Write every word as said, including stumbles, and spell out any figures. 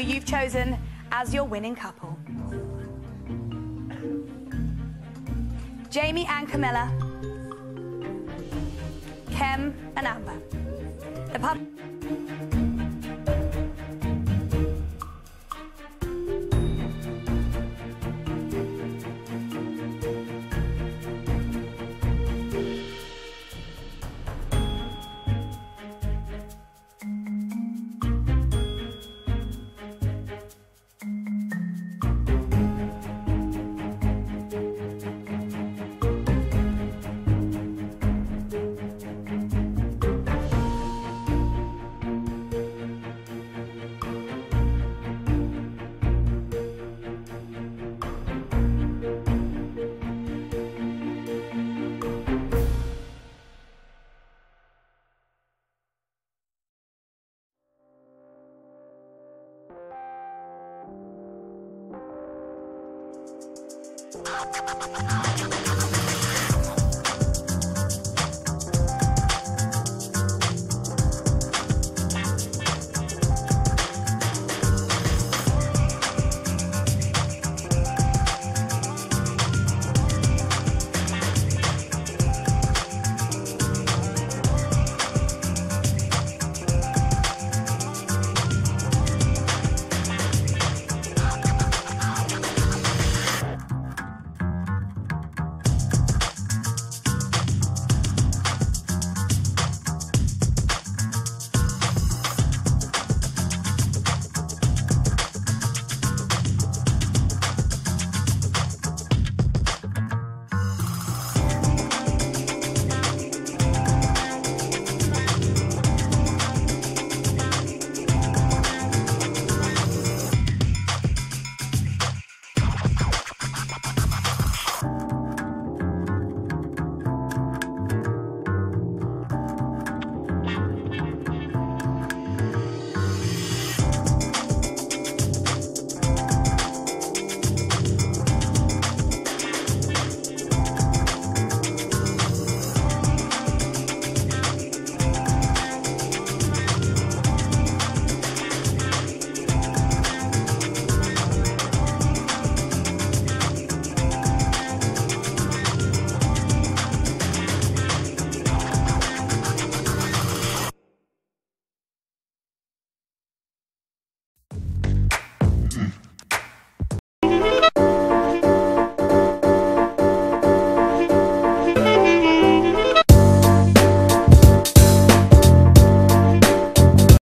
who you've chosen as your winning couple. Jamie and Camilla. Kem and Amber. The pub... We'll be right back.